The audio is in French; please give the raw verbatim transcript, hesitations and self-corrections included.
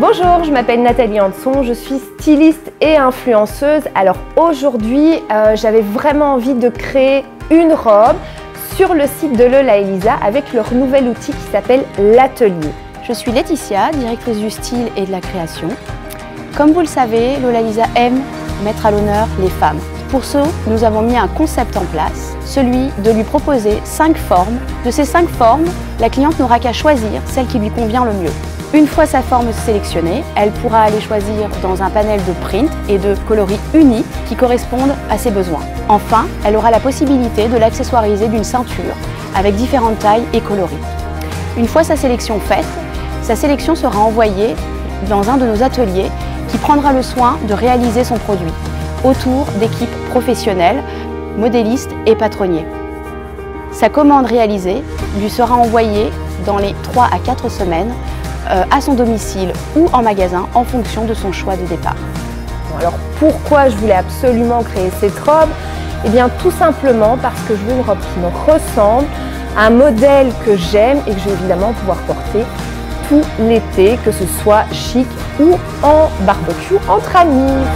Bonjour, je m'appelle Nathalie Hantson, je suis styliste et influenceuse. Alors aujourd'hui, euh, j'avais vraiment envie de créer une robe sur le site de LolaLiza avec leur nouvel outil qui s'appelle l'atelier. Je suis Laetitia, directrice du style et de la création. Comme vous le savez, LolaLiza aime mettre à l'honneur les femmes. Pour ce, nous avons mis un concept en place, celui de lui proposer cinq formes. De ces cinq formes, la cliente n'aura qu'à choisir celle qui lui convient le mieux. Une fois sa forme sélectionnée, elle pourra aller choisir dans un panel de prints et de coloris unis qui correspondent à ses besoins. Enfin, elle aura la possibilité de l'accessoiriser d'une ceinture avec différentes tailles et coloris. Une fois sa sélection faite, sa sélection sera envoyée dans un de nos ateliers qui prendra le soin de réaliser son produit autour d'équipes professionnelles, modélistes et patronniers. Sa commande réalisée lui sera envoyée dans les trois à quatre semaines à son domicile ou en magasin en fonction de son choix de départ. Alors pourquoi je voulais absolument créer cette robe? Eh bien tout simplement parce que je veux une robe qui me ressemble, un modèle que j'aime et que je vais évidemment pouvoir porter tout l'été, que ce soit chic ou en barbecue entre amis.